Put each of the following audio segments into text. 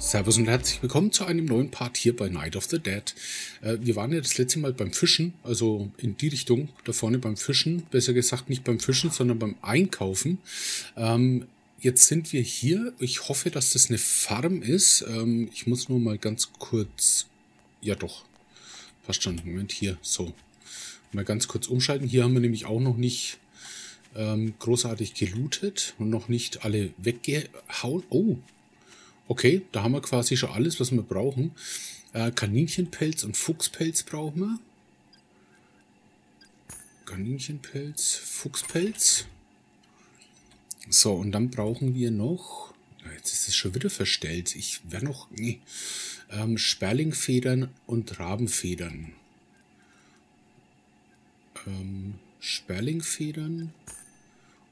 Servus und herzlich willkommen zu einem neuen Part hier bei Night of the Dead. Wir waren ja das letzte Mal beim Fischen, also in die Richtung, da vorne beim Fischen. Besser gesagt nicht beim Fischen, sondern beim Einkaufen. Jetzt sind wir hier. Ich hoffe, dass das eine Farm ist. Ich muss nur mal ganz kurz... Ja doch, passt schon. Moment, hier, so. Mal ganz kurz umschalten. Hier haben wir nämlich auch noch nicht großartig gelootet und noch nicht alle weggehauen. Oh! Okay, da haben wir quasi schon alles, was wir brauchen. Kaninchenpelz und Fuchspelz brauchen wir. Kaninchenpelz, Fuchspelz. So, und dann brauchen wir noch... Jetzt ist es schon wieder verstellt. Ich wäre noch... Nee. Sperlingfedern und Rabenfedern. Sperlingfedern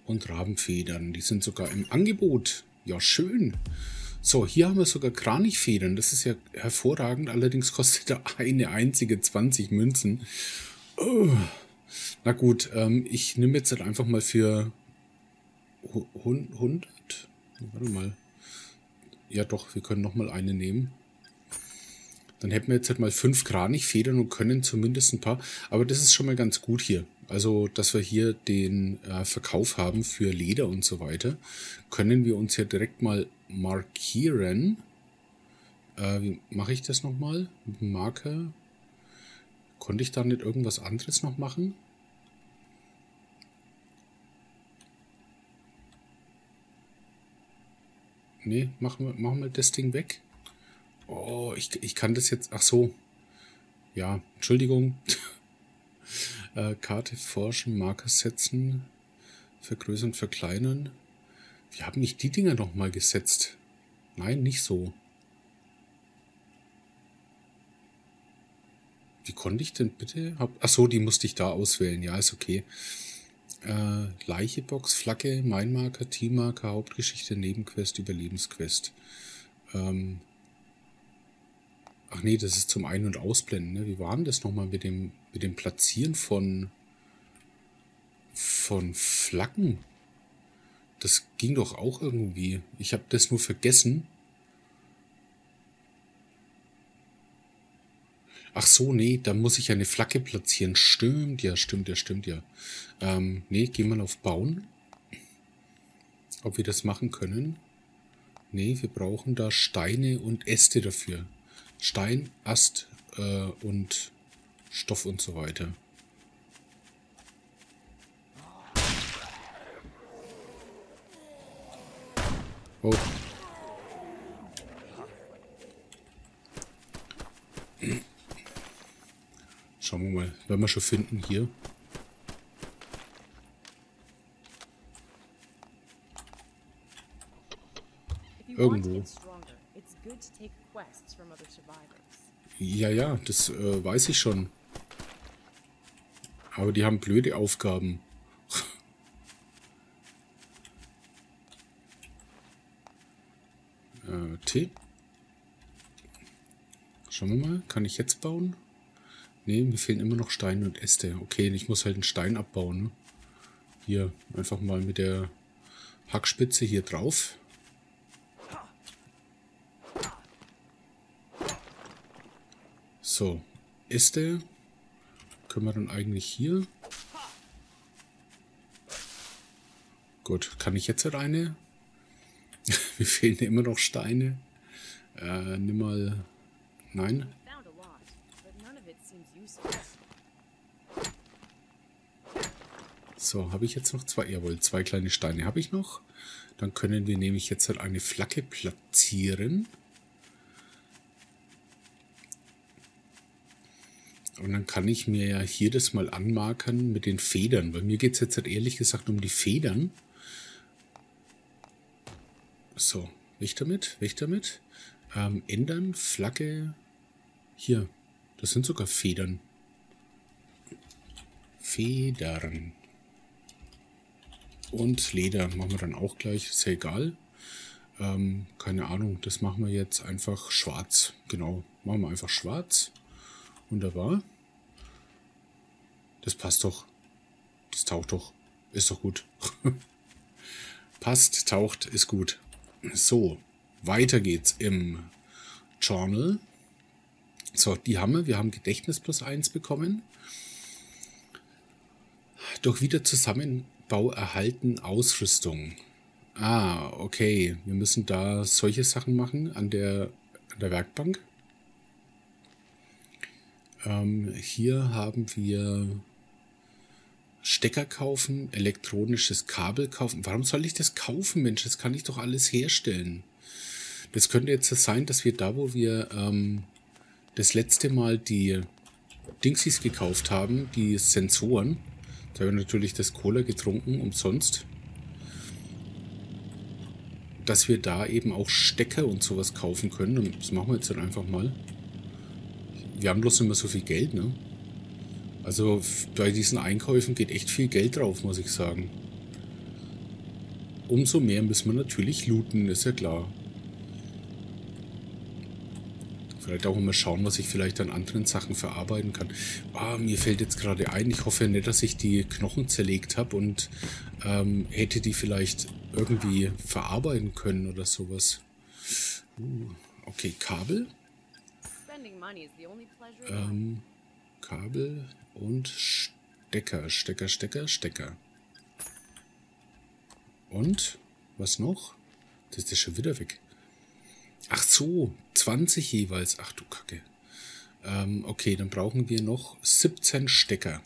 und Rabenfedern. Die sind sogar im Angebot. Ja, schön. So, hier haben wir sogar Kranichfedern. Das ist ja hervorragend. Allerdings kostet da eine einzige 20 Münzen. Oh. Na gut, ich nehme jetzt halt einfach mal für 100. Warte mal. Ja doch, wir können nochmal eine nehmen. Dann hätten wir jetzt halt mal 5 Kranichfedern und können zumindest ein paar. Aber das ist schon mal ganz gut hier. Also, dass wir hier den Verkauf haben für Leder und so weiter. Können wir uns hier direkt mal markieren. Wie mache ich das nochmal? Mit dem Marker. Konnte ich da nicht irgendwas anderes noch machen? Ne, machen wir das Ding weg. Oh, ich kann das jetzt... Ach so. Ja, Entschuldigung. Karte forschen, Marker setzen, vergrößern, verkleinern. Wir haben nicht die Dinger nochmal gesetzt. Nein, nicht so. Wie konnte ich denn bitte? Achso, die musste ich da auswählen. Ja, ist okay. Leiche, Box, Flagge, Mainmarker, Teammarker, Hauptgeschichte, Nebenquest, Überlebensquest. Ach nee, das ist zum Ein- und Ausblenden. Ne? Wie war denn das nochmal mit dem Platzieren von Flaggen? Das ging doch auch irgendwie. Ich habe das nur vergessen. Ach so, nee, da muss ich ja eine Flagge platzieren. Stimmt, ja, stimmt, ja, stimmt, ja. Nee, gehen wir auf Bauen. Ob wir das machen können. Nee, wir brauchen da Steine und Äste dafür. Stein, Ast und Stoff und so weiter. Oh. Schauen wir mal, wenn wir schon finden hier. Irgendwo. Ja, ja, das weiß ich schon. Aber die haben blöde Aufgaben. T. Schauen wir mal, kann ich jetzt bauen? Ne, mir fehlen immer noch Steine und Äste. Okay, ich muss halt einen Stein abbauen. Ne? Hier, einfach mal mit der Hackspitze hier drauf. So, Äste können wir dann eigentlich hier. Gut, kann ich jetzt halt eine? Mir fehlen immer noch Steine. Nimm mal... Nein. So, habe ich jetzt noch 2? Jawohl, 2 kleine Steine habe ich noch. Dann können wir nämlich jetzt halt eine Flagge platzieren. Und dann kann ich mir ja hier das mal anmarkern mit den Federn. Bei mir geht es jetzt halt ehrlich gesagt um die Federn. So, weg damit. Ändern, Flagge. Hier, das sind sogar Federn. Federn. Und Leder machen wir dann auch gleich, ist ja egal. Keine Ahnung, das machen wir jetzt einfach schwarz. Genau, machen wir einfach schwarz. Wunderbar. Das passt doch. Das taucht doch. Ist doch gut. Passt, taucht, ist gut. So, weiter geht's im Journal. So, die haben wir. Wir haben Gedächtnis +1 bekommen. Durch Wiederzusammenbau erhalten Ausrüstung. Ah, okay. Wir müssen da solche Sachen machen an der Werkbank. Hier haben wir Stecker kaufen, elektronisches Kabel kaufen. Warum soll ich das kaufen, Mensch? Das kann ich doch alles herstellen. Das könnte jetzt sein, dass wir da, wo wir das letzte Mal die Dingsies gekauft haben, die Sensoren, da haben wir natürlich das Cola getrunken, umsonst, dass wir da eben auch Stecker und sowas kaufen können. Und das machen wir jetzt dann einfach mal. Wir haben bloß immer so viel Geld, ne? Also bei diesen Einkäufen geht echt viel Geld drauf, muss ich sagen. Umso mehr müssen wir natürlich looten, ist ja klar. Vielleicht auch immer schauen, was ich vielleicht an anderen Sachen verarbeiten kann. Ah, mir fällt jetzt gerade ein, ich hoffe nicht, dass ich die Knochen zerlegt habe und hätte die vielleicht irgendwie verarbeiten können oder sowas. Okay, Kabel. Kabel und Stecker. Stecker, Stecker, Stecker. Und? Was noch? Das ist ja schon wieder weg. Ach so, 20 jeweils. Ach du Kacke. Okay, dann brauchen wir noch 17 Stecker.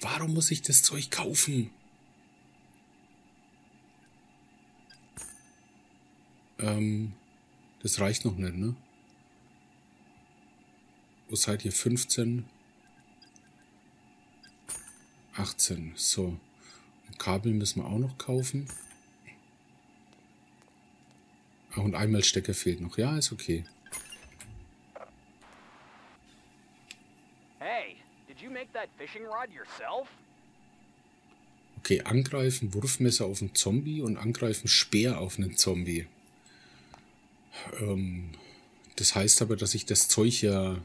Warum muss ich das Zeug kaufen? Das reicht noch nicht, ne? Wo seid ihr? 15? 18. So. Und Kabel müssen wir auch noch kaufen. Ach, und einmal Stecker fehlt noch. Ja, ist okay. Hey, did you make that fishing rod yourself? Okay, angreifen, Wurfmesser auf einen Zombie und angreifen, Speer auf einen Zombie. Das heißt aber, dass ich das Zeug ja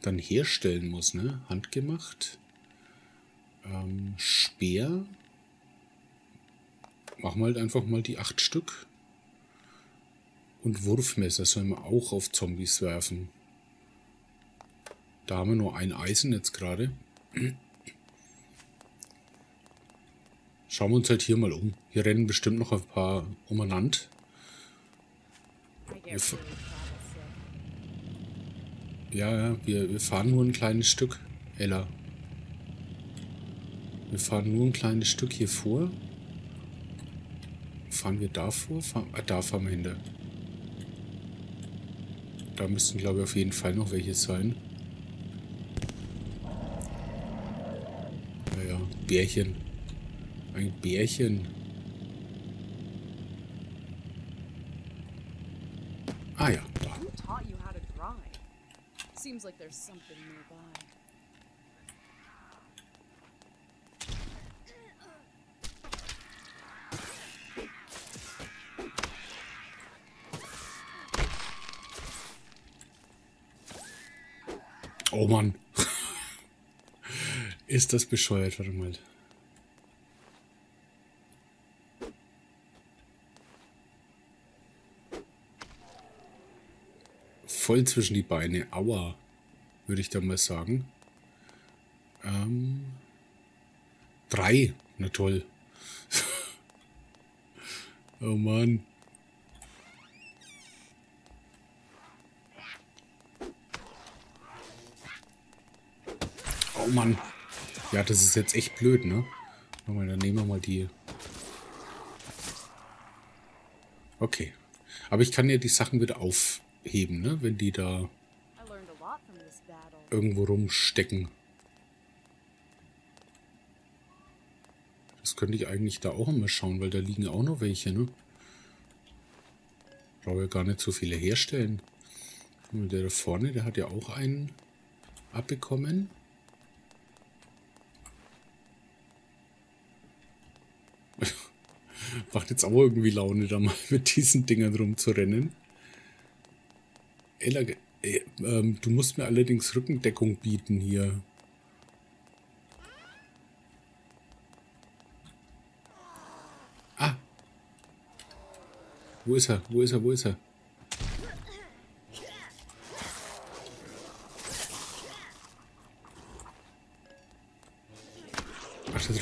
dann herstellen muss, ne? Handgemacht. Speer. Machen wir halt einfach mal die 8 Stück. Und Wurfmesser sollen wir auch auf Zombies werfen. Da haben wir nur ein Eisen jetzt gerade. Schauen wir uns halt hier mal um. Hier rennen bestimmt noch ein paar umeinander. Ja, wir fahren nur ein kleines Stück, Ella. Wir fahren nur ein kleines Stück hier vor. Fahren wir da vor? Da fahren wir hinter. Da müssten, glaube ich, auf jeden Fall noch welche sein. Naja, Bärchen. Ein Bärchen. Ah ja. Oh Mann. Ist das bescheuert, warte mal. Voll zwischen die Beine. Aua. Würde ich dann mal sagen. 3. Na toll. Oh Mann. Oh Mann. Ja, das ist jetzt echt blöd, ne? Nochmal, dann nehmen wir mal die. Okay. Aber ich kann ja die Sachen wieder aufheben, ne? Wenn die da irgendwo rumstecken. Das könnte ich eigentlich da auch mal schauen, weil da liegen auch noch welche, ne? Ich brauche ja gar nicht so viele herstellen. Und der da vorne, der hat ja auch einen abbekommen. Macht jetzt auch irgendwie Laune, da mal mit diesen Dingern rumzurennen. Ella, du musst mir allerdings Rückendeckung bieten hier. Ah! Wo ist er? Wo ist er? Wo ist er?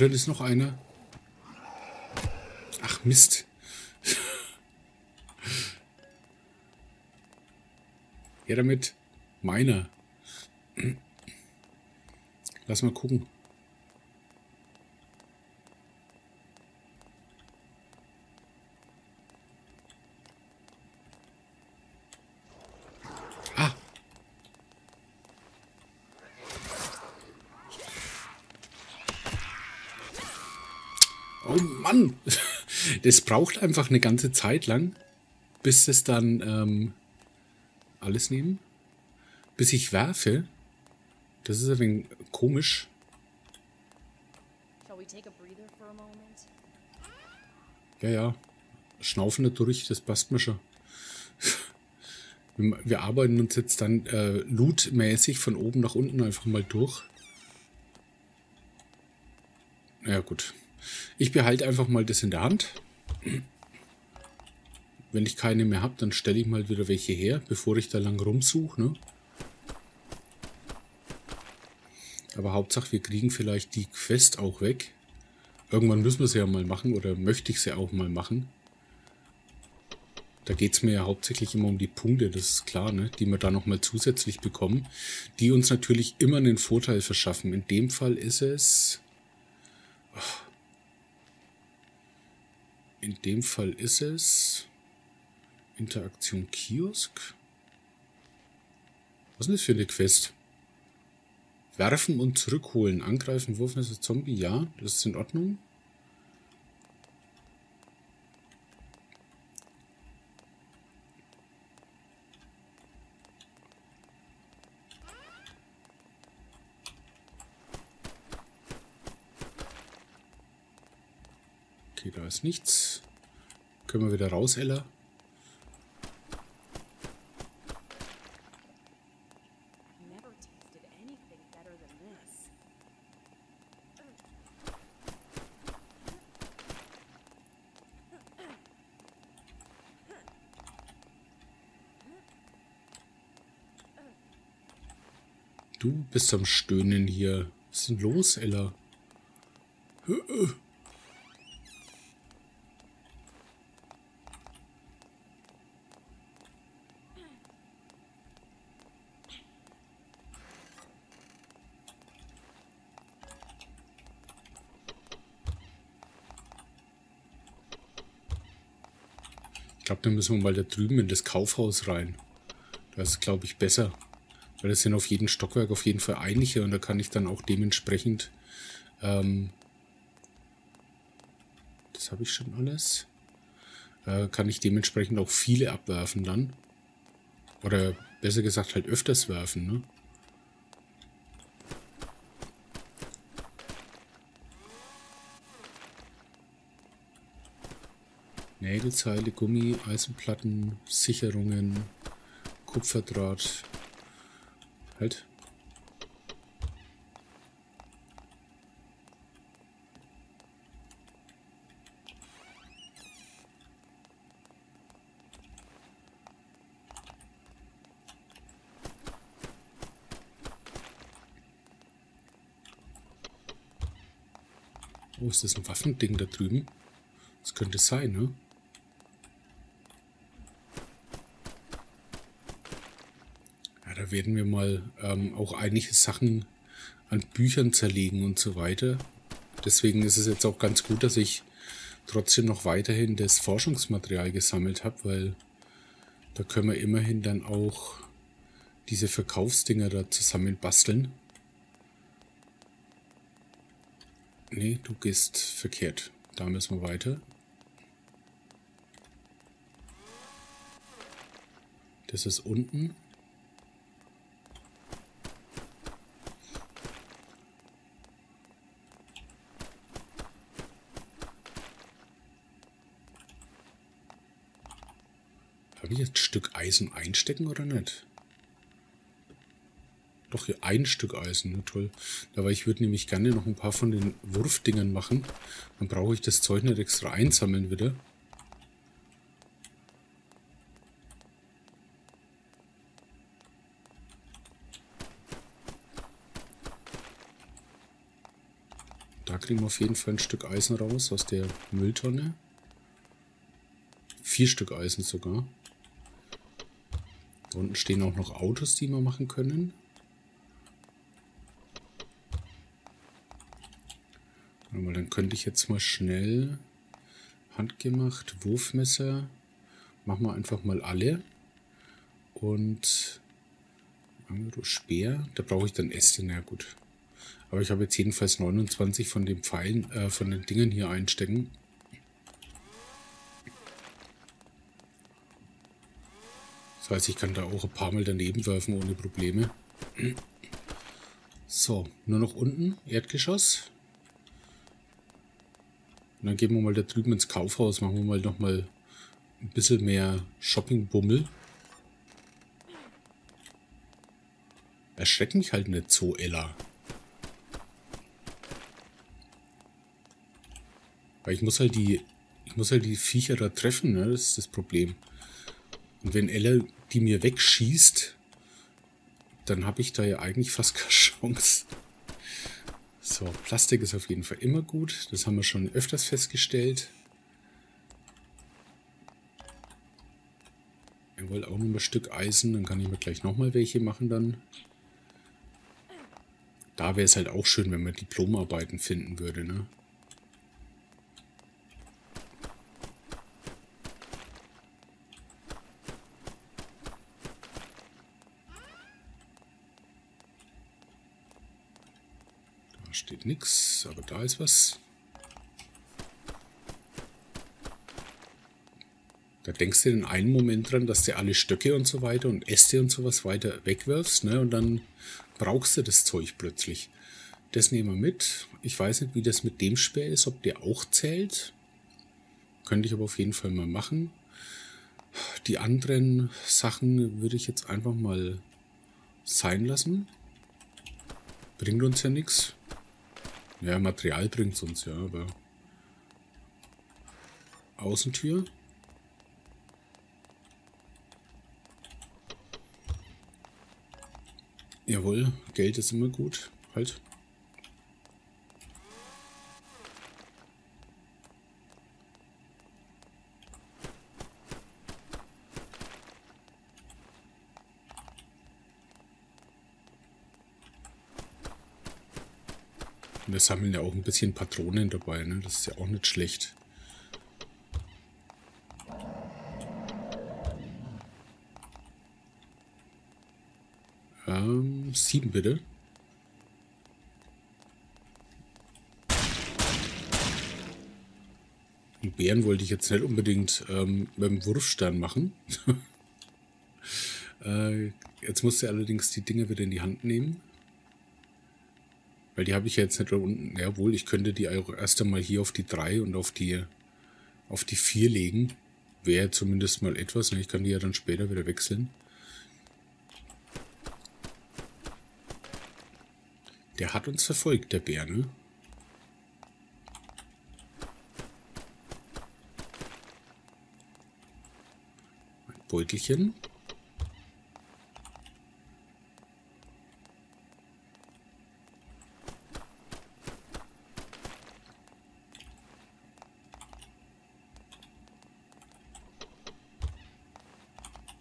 eventuell ist noch eine. Ach, Mist. Ja, damit meine. Lass mal gucken. Das braucht einfach eine ganze Zeit lang, bis es dann alles nehmen. Bis ich werfe. Das ist ein wenig komisch. Ja, ja. Schnaufen natürlich, das passt mir schon. Wir arbeiten uns jetzt dann lootmäßig von oben nach unten einfach mal durch. Ja, gut. Ich behalte einfach mal das in der Hand. Wenn ich keine mehr habe, dann stelle ich mal wieder welche her, bevor ich da lang rumsuche. Ne? Aber Hauptsache, wir kriegen vielleicht die Quest auch weg. Irgendwann müssen wir sie ja mal machen oder möchte ich sie auch mal machen. Da geht es mir ja hauptsächlich immer um die Punkte, das ist klar, ne? Die wir da nochmal zusätzlich bekommen. Die uns natürlich immer einen Vorteil verschaffen. In dem Fall ist es... In dem Fall ist es Interaktion Kiosk. Was ist das für eine Quest? Werfen und zurückholen. Angreifen, Wurfmesser, Zombie. Ja, das ist in Ordnung. Okay, da ist nichts. Können wir wieder raus, Ella? Du bist am Stöhnen hier. Was ist denn los, Ella? Dann müssen wir mal da drüben in das Kaufhaus rein. Das ist, glaube ich, besser. Weil das sind auf jedem Stockwerk auf jeden Fall einige und da kann ich dann auch dementsprechend... das habe ich schon alles. Kann ich dementsprechend auch viele abwerfen dann. Oder besser gesagt halt öfters werfen, ne? Nägelzeile, Gummi, Eisenplatten, Sicherungen, Kupferdraht. Halt. Oh, ist das ein Waffending da drüben? Das könnte es sein, ne? Werden wir mal auch einige Sachen an Büchern zerlegen und so weiter. Deswegen ist es jetzt auch ganz gut, dass ich trotzdem noch weiterhin das Forschungsmaterial gesammelt habe, weil da können wir immerhin dann auch diese Verkaufsdinger da zusammen basteln. Nee, du gehst verkehrt. Da müssen wir weiter. Das ist unten. Jetzt ein Stück Eisen einstecken oder nicht? Doch, hier ein Stück Eisen, na toll. Aber ich würde nämlich gerne noch ein paar von den Wurfdingern machen. Dann brauche ich das Zeug nicht extra einsammeln wieder. Da kriegen wir auf jeden Fall ein Stück Eisen raus aus der Mülltonne. 4 Stück Eisen sogar. Da unten stehen auch noch Autos, die wir machen können. Aber dann könnte ich jetzt mal schnell handgemacht, Wurfmesser. Machen wir einfach mal alle. Und Speer, da brauche ich dann Äste, na gut. Aber ich habe jetzt jedenfalls 29 von den Pfeilen, von den Dingen hier einstecken. Das heißt, ich kann da auch ein paar Mal daneben werfen ohne Probleme. So, nur noch unten, Erdgeschoss. Und dann gehen wir mal da drüben ins Kaufhaus, machen wir mal nochmal ein bisschen mehr Shoppingbummel. Erschreck mich halt nicht so, Ella. Weil ich muss halt die Viecher da treffen, ne? Das ist das Problem. Und wenn Ella die mir wegschießt, dann habe ich da ja eigentlich fast keine Chance. So, Plastik ist auf jeden Fall immer gut. Das haben wir schon öfters festgestellt. Er wollte auch noch ein Stück Eisen. Dann kann ich mir gleich nochmal welche machen dann. Da wäre es halt auch schön, wenn man Diplomarbeiten finden würde, ne? Da steht nichts, aber da ist was. Da denkst du in einem Moment dran, dass du alle Stöcke und so weiter und Äste und sowas weiter wegwirfst, ne? Und dann brauchst du das Zeug plötzlich. Das nehmen wir mit. Ich weiß nicht, wie das mit dem Speer ist, ob der auch zählt. Könnte ich aber auf jeden Fall mal machen. Die anderen Sachen würde ich jetzt einfach mal sein lassen. Bringt uns ja nichts. Ja, Material bringt es uns ja, aber... Außentür... Jawohl, Geld ist immer gut. Halt. Und wir sammeln ja auch ein bisschen Patronen dabei, ne? Das ist ja auch nicht schlecht. Sieben bitte. Die Bären wollte ich jetzt nicht unbedingt beim Wurfstern machen. Jetzt musste allerdings die Dinger wieder in die Hand nehmen. Weil die habe ich ja jetzt nicht da unten. Jawohl, ich könnte die auch erst einmal hier auf die 3 und auf die 4 legen. Wäre zumindest mal etwas. Ne? Ich kann die ja dann später wieder wechseln. Der hat uns verfolgt, der Bär, ne? Ein Beutelchen.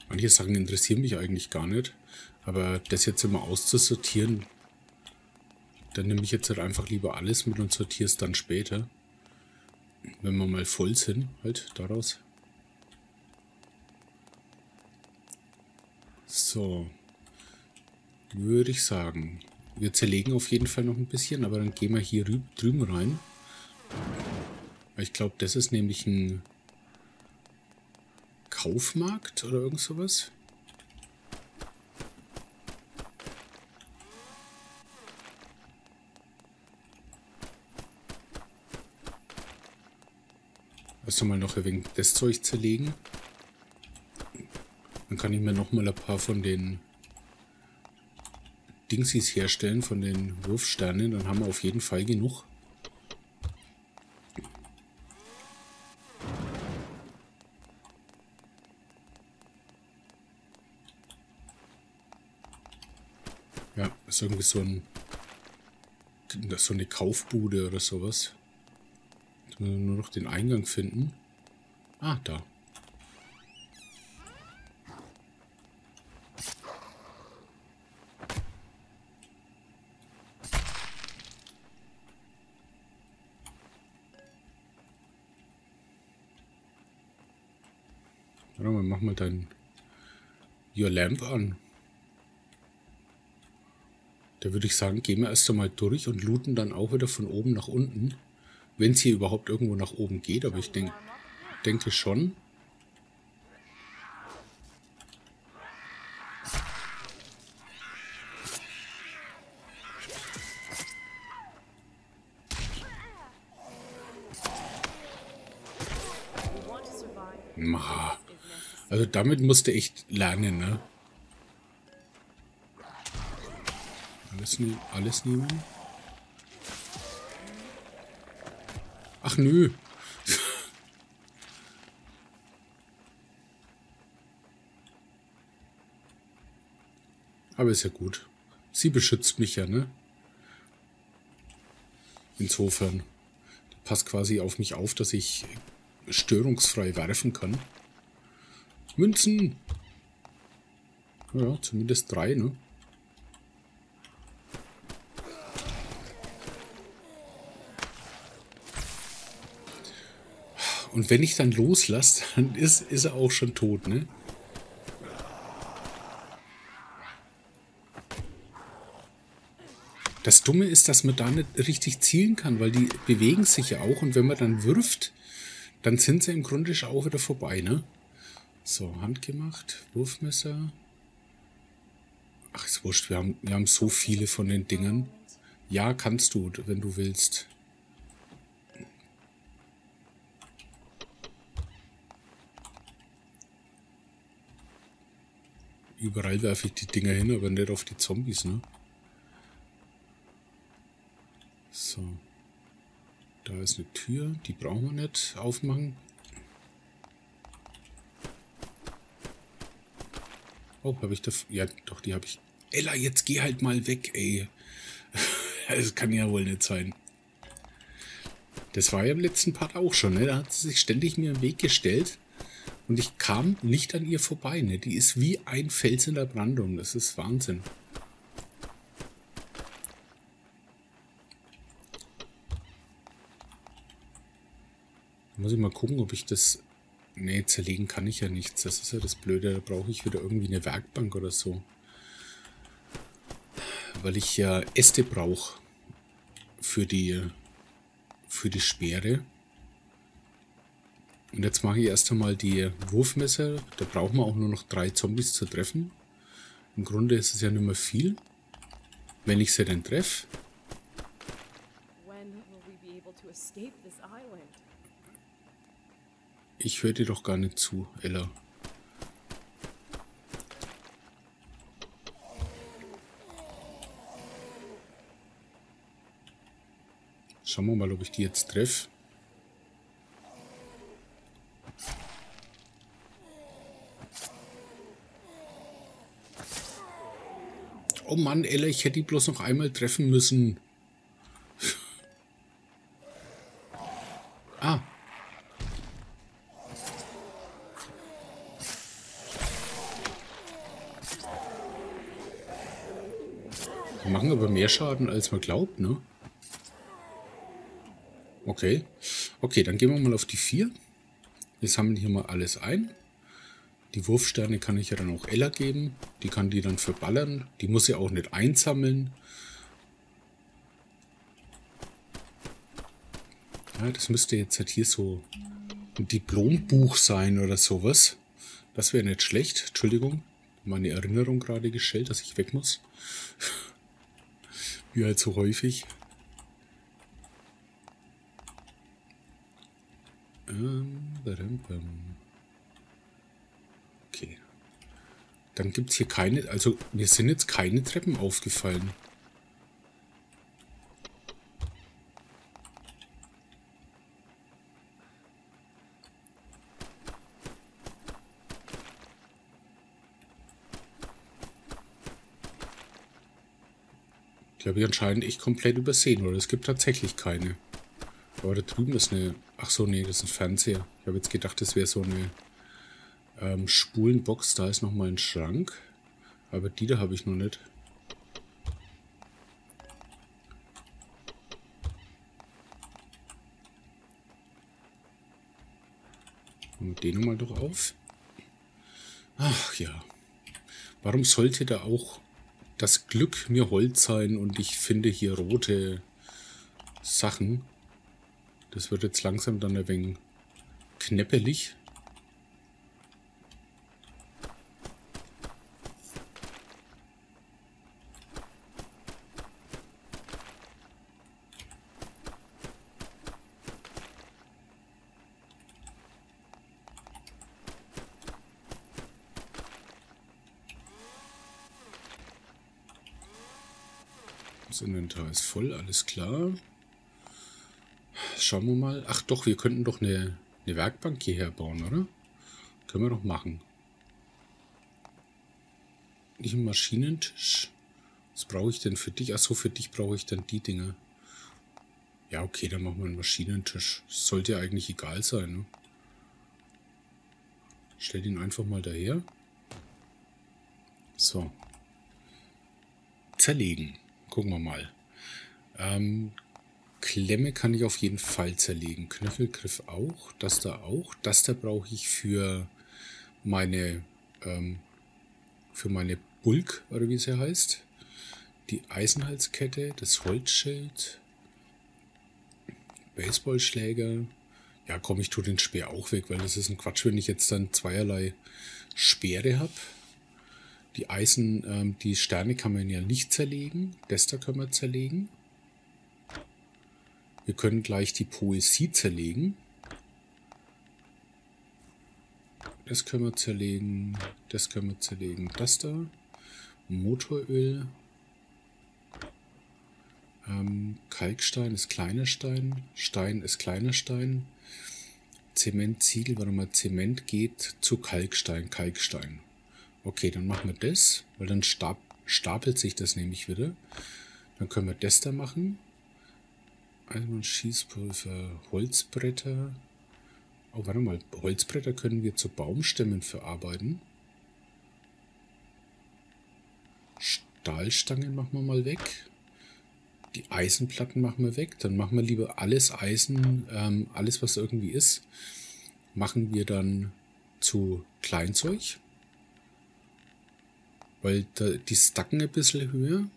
Manche Sachen interessieren mich eigentlich gar nicht. Aber das jetzt immer auszusortieren... Dann nehme ich jetzt halt einfach lieber alles mit und sortiere es dann später. Wenn wir mal voll sind, halt daraus. So. Würde ich sagen. Wir zerlegen auf jeden Fall noch ein bisschen, aber dann gehen wir hier drüben rein. Ich glaube, das ist nämlich ein Kaufmarkt oder irgend sowas. Mal noch ein wenig das Zeug zerlegen. Dann kann ich mir noch mal ein paar von den Dingsies herstellen, von den Wurfsternen. Dann haben wir auf jeden Fall genug. Ja, ist irgendwie so ein Das ist so eine Kaufbude oder sowas. Jetzt müssen wir nur noch den Eingang finden. Ah, da. Warte mal, mach mal dein Your Lamp an. Da würde ich sagen, gehen wir erst einmal durch und looten dann auch wieder von oben nach unten. Wenn es hier überhaupt irgendwo nach oben geht, aber ich denke schon. Ma, also damit musste ich echt lernen, ne? Alles nehmen. Ach nö. Aber ist ja gut. Sie beschützt mich ja, ne? Insofern. Passt quasi auf mich auf, dass ich störungsfrei werfen kann. Münzen! Ja, zumindest 3, ne? Und wenn ich dann loslasse, dann ist er auch schon tot, ne? Das Dumme ist, dass man da nicht richtig zielen kann, weil die bewegen sich ja auch. Und wenn man dann wirft, dann sind sie im Grunde schon auch wieder vorbei, ne? So, handgemacht, Wurfmesser. Ach, ist wurscht, wir haben so viele von den Dingern. Ja, kannst du, wenn du willst. Überall werfe ich die Dinger hin, aber nicht auf die Zombies, ne? So. Da ist eine Tür, die brauchen wir nicht aufmachen. Oh, habe ich das? Ja, doch, die habe ich. Ella, jetzt geh halt mal weg, ey. Das kann ja wohl nicht sein. Das war ja im letzten Part auch schon, ne? Da hat sie sich ständig mir im Weg gestellt. Und ich kam nicht an ihr vorbei, ne? Die ist wie ein Fels in der Brandung. Das ist Wahnsinn. Da muss ich mal gucken, ob ich das... Ne, zerlegen kann ich ja nichts. Das ist ja das Blöde. Da brauche ich wieder irgendwie eine Werkbank oder so. Weil ich ja Äste brauche. Für die Speere. Und jetzt mache ich erst einmal die Wurfmesser. Da brauchen wir auch nur noch 3 Zombies zu treffen. Im Grunde ist es ja nicht mehr viel. Wenn ich sie denn treffe. Ich höre dir doch gar nicht zu, Ella. Schauen wir mal, ob ich die jetzt treffe. Oh Mann, Ella, ich hätte die bloß noch einmal treffen müssen. Ah. Wir machen aber mehr Schaden, als man glaubt, ne? Okay. Okay, dann gehen wir mal auf die 4. Wir sammeln hier mal alles ein. Die Wurfsterne kann ich ja dann auch Ella geben. Die kann die dann verballern. Die muss ja auch nicht einsammeln. Ja, das müsste jetzt halt hier so ein Diplombuch sein oder sowas. Das wäre nicht schlecht. Entschuldigung, meine Erinnerung gerade gestellt, dass ich weg muss. Wie halt so häufig. Okay. Dann gibt es hier keine... Also, mir sind jetzt keine Treppen aufgefallen. Die habe ich anscheinend echt komplett übersehen, oder? Es gibt tatsächlich keine. Aber da drüben ist eine... Ach so, nee, das ist ein Fernseher. Ich habe jetzt gedacht, das wäre so eine Spulenbox. Da ist nochmal ein Schrank. Aber die da habe ich noch nicht. Und den nochmal doch auf. Ach ja. Warum sollte da auch das Glück mir Holz sein und ich finde hier rote Sachen? Das wird jetzt langsam dann ein wenig knäppelig. Das Inventar ist voll, alles klar. Schauen wir mal. Ach doch, wir könnten doch eine Werkbank hierher bauen, oder? Können wir doch machen. Nicht ein Maschinentisch. Was brauche ich denn für dich? Achso, für dich brauche ich dann die Dinge. Ja, okay, dann machen wir einen Maschinentisch. Sollte ja eigentlich egal sein, ne? Stell den einfach mal daher. So. Zerlegen. Gucken wir mal. Klemme kann ich auf jeden Fall zerlegen. Knöchelgriff auch. Das da brauche ich für meine Bulk, oder wie es ja heißt. Die Eisenhalskette, das Holzschild, Baseballschläger. Ja komm, ich tue den Speer auch weg, weil das ist ein Quatsch, wenn ich jetzt dann zweierlei Speere habe. Die die Sterne kann man ja nicht zerlegen. Das da können wir zerlegen. Wir können gleich die Poesie zerlegen. Das können wir zerlegen. Das können wir zerlegen. Das da. Motoröl. Kalkstein ist kleiner Stein. Stein ist kleiner Stein. Zementziegel. Warte mal, Zement geht zu Kalkstein. Kalkstein. Okay, dann machen wir das, weil dann stapelt sich das nämlich wieder. Dann können wir das da machen. Eisenbahn, Schießpulver, Holzbretter. Oh, warte mal, Holzbretter können wir zu Baumstämmen verarbeiten. Stahlstangen machen wir mal weg. Die Eisenplatten machen wir weg. Dann machen wir lieber alles Eisen, alles was irgendwie ist, machen wir dann zu Kleinzeug. Weil die stacken ein bisschen höher.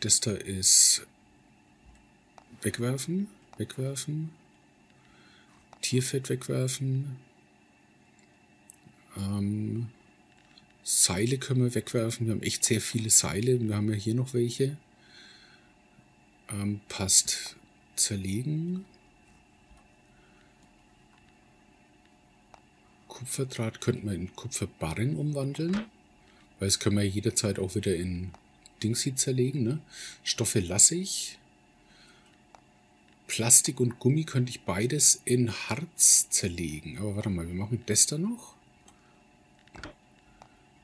Das da ist wegwerfen, wegwerfen, Tierfett wegwerfen, Seile können wir wegwerfen, wir haben echt sehr viele Seile, wir haben ja hier noch welche, passt, zerlegen, Kupferdraht könnten wir in Kupferbarren umwandeln, weil das können wir jederzeit auch wieder in Dings hier zerlegen, ne? Stoffe lasse ich. Plastik und Gummi könnte ich beides in Harz zerlegen. Aber warte mal, wir machen das da noch.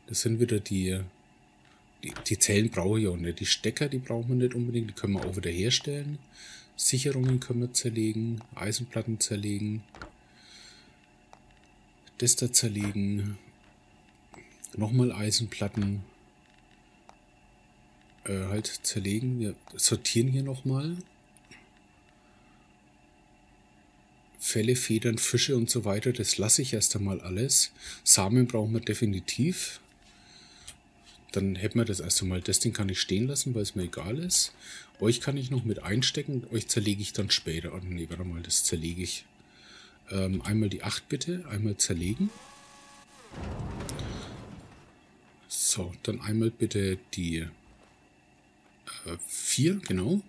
Das sind wieder die Zellen brauche ich auch nicht. Die Stecker, die brauchen wir nicht unbedingt. Die können wir auch wieder herstellen. Sicherungen können wir zerlegen. Eisenplatten zerlegen. Das da zerlegen. Nochmal Eisenplatten. Halt zerlegen. Wir sortieren hier nochmal. Felle, Federn, Fische und so weiter. Das lasse ich erst einmal alles. Samen brauchen wir definitiv. Dann hätten wir das erst einmal. Das Ding kann ich stehen lassen, weil es mir egal ist. Euch kann ich noch mit einstecken. Euch zerlege ich dann später. Oh ne, warte mal, das zerlege ich. Einmal die 8 bitte. Einmal zerlegen. So, dann einmal bitte die 4, genau.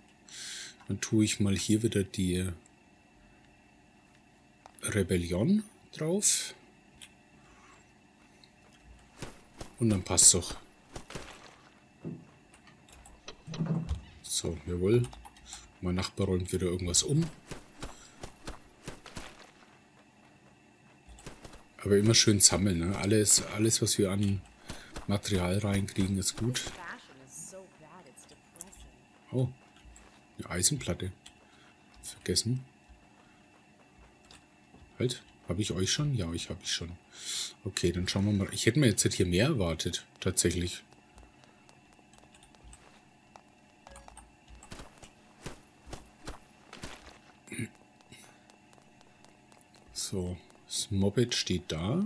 Dann tue ich mal hier wieder die Rebellion drauf. Und dann passt es doch. So, jawohl. Mein Nachbar räumt wieder irgendwas um. Aber immer schön sammeln, ne? Alles was wir an Material reinkriegen ist gut. Oh, eine Eisenplatte. Vergessen. Halt, habe ich euch schon? Ja, euch habe ich schon. Okay, dann schauen wir mal. Ich hätte mir jetzt hier mehr erwartet, tatsächlich. So, das Moped steht da.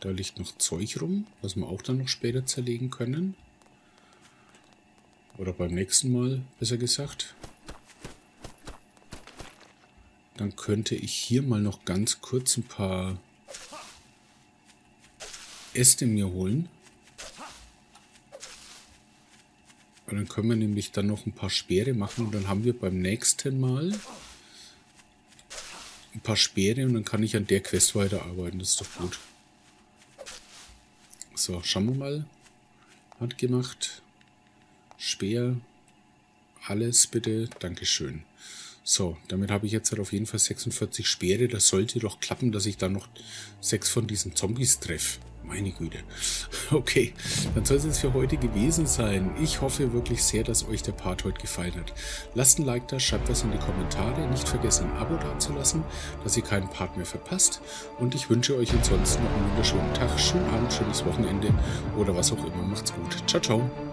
Da liegt noch Zeug rum, was wir auch dann noch später zerlegen können. Oder beim nächsten Mal, besser gesagt. Dann könnte ich hier mal noch ganz kurz ein paar Äste mir holen. Und dann können wir nämlich dann noch ein paar Speere machen und dann haben wir beim nächsten Mal ein paar Speere und dann kann ich an der Quest weiterarbeiten. Das ist doch gut. So, schauen wir mal. Hat gemacht. Speer. Alles bitte. Dankeschön. So, damit habe ich jetzt halt auf jeden Fall 46 Speere. Das sollte doch klappen, dass ich dann noch 6 von diesen Zombies treffe. Meine Güte. Okay, dann soll es jetzt für heute gewesen sein. Ich hoffe wirklich sehr, dass euch der Part heute gefallen hat. Lasst ein Like da, schreibt was in die Kommentare. Nicht vergessen, ein Abo dazulassen, dass ihr keinen Part mehr verpasst. Und ich wünsche euch ansonsten noch einen wunderschönen Tag, schönen Abend, schönes Wochenende oder was auch immer. Macht's gut. Ciao, ciao.